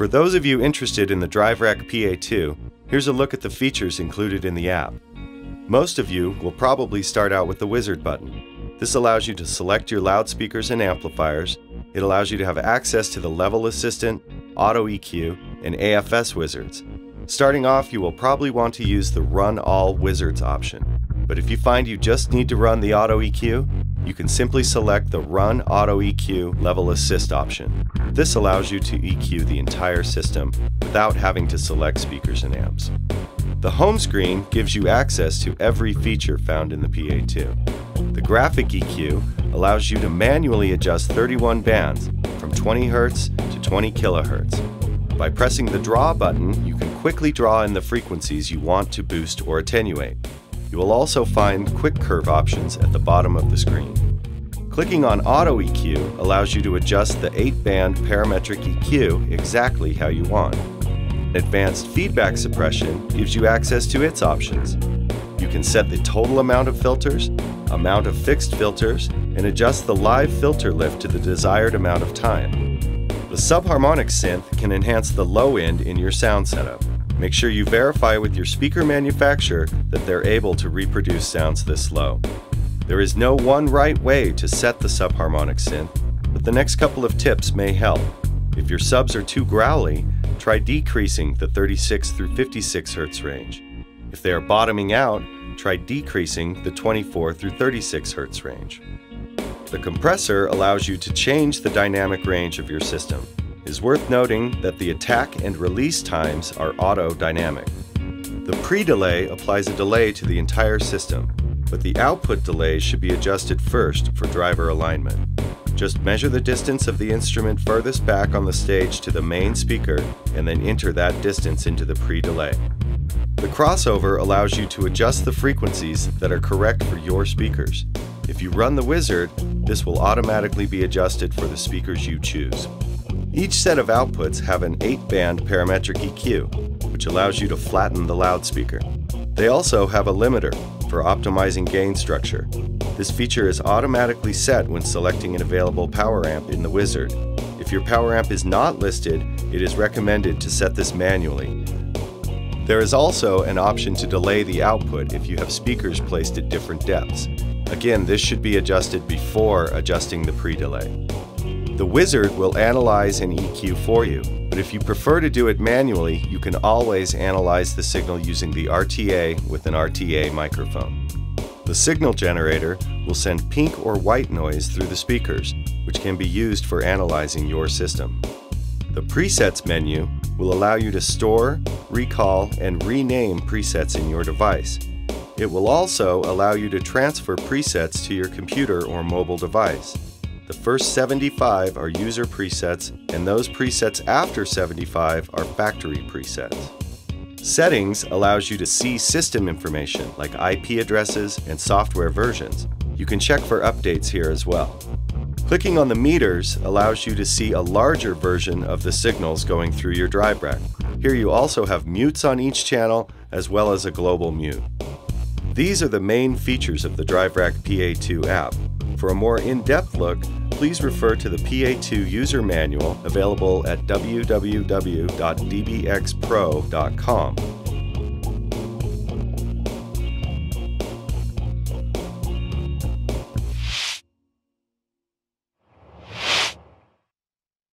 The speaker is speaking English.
For those of you interested in the DriveRack PA2, here's a look at the features included in the app. Most of you will probably start out with the wizard button. This allows you to select your loudspeakers and amplifiers. It allows you to have access to the level assistant, AutoEQ, and AFS wizards. Starting off, you will probably want to use the Run All Wizards option. But if you find you just need to run the AutoEQ, you can simply select the Run AutoEQ Level Assist option. This allows you to EQ the entire system without having to select speakers and amps. The home screen gives you access to every feature found in the PA2. The graphic EQ allows you to manually adjust 31 bands from 20 Hz to 20 kHz. By pressing the Draw button, you can quickly draw in the frequencies you want to boost or attenuate. You will also find quick curve options at the bottom of the screen. Clicking on Auto EQ allows you to adjust the 8-band parametric EQ exactly how you want. Advanced feedback suppression gives you access to its options. You can set the total amount of filters, amount of fixed filters, and adjust the live filter lift to the desired amount of time. The subharmonic synth can enhance the low end in your sound setup. Make sure you verify with your speaker manufacturer that they're able to reproduce sounds this low. There is no one right way to set the subharmonic synth, but the next couple of tips may help. If your subs are too growly, try decreasing the 36 through 56 Hz range. If they are bottoming out, try decreasing the 24 through 36 Hz range. The compressor allows you to change the dynamic range of your system. It's worth noting that the attack and release times are auto-dynamic. The pre-delay applies a delay to the entire system, but the output delay should be adjusted first for driver alignment. Just measure the distance of the instrument furthest back on the stage to the main speaker and then enter that distance into the pre-delay. The crossover allows you to adjust the frequencies that are correct for your speakers. If you run the wizard, this will automatically be adjusted for the speakers you choose. Each set of outputs have an 8-band parametric EQ, which allows you to flatten the loudspeaker. They also have a limiter for optimizing gain structure. This feature is automatically set when selecting an available power amp in the wizard. If your power amp is not listed, it is recommended to set this manually. There is also an option to delay the output if you have speakers placed at different depths. Again, this should be adjusted before adjusting the pre-delay. The wizard will analyze an EQ for you, but if you prefer to do it manually, you can always analyze the signal using the RTA with an RTA microphone. The signal generator will send pink or white noise through the speakers, which can be used for analyzing your system. The presets menu will allow you to store, recall, and rename presets in your device. It will also allow you to transfer presets to your computer or mobile device. The first 75 are user presets, and those presets after 75 are factory presets. Settings allows you to see system information like IP addresses and software versions. You can check for updates here as well. Clicking on the meters allows you to see a larger version of the signals going through your DriveRack. Here you also have mutes on each channel as well as a global mute. These are the main features of the DriveRack PA2 app. For a more in-depth look, please refer to the PA2 user manual available at www.dbxpro.com.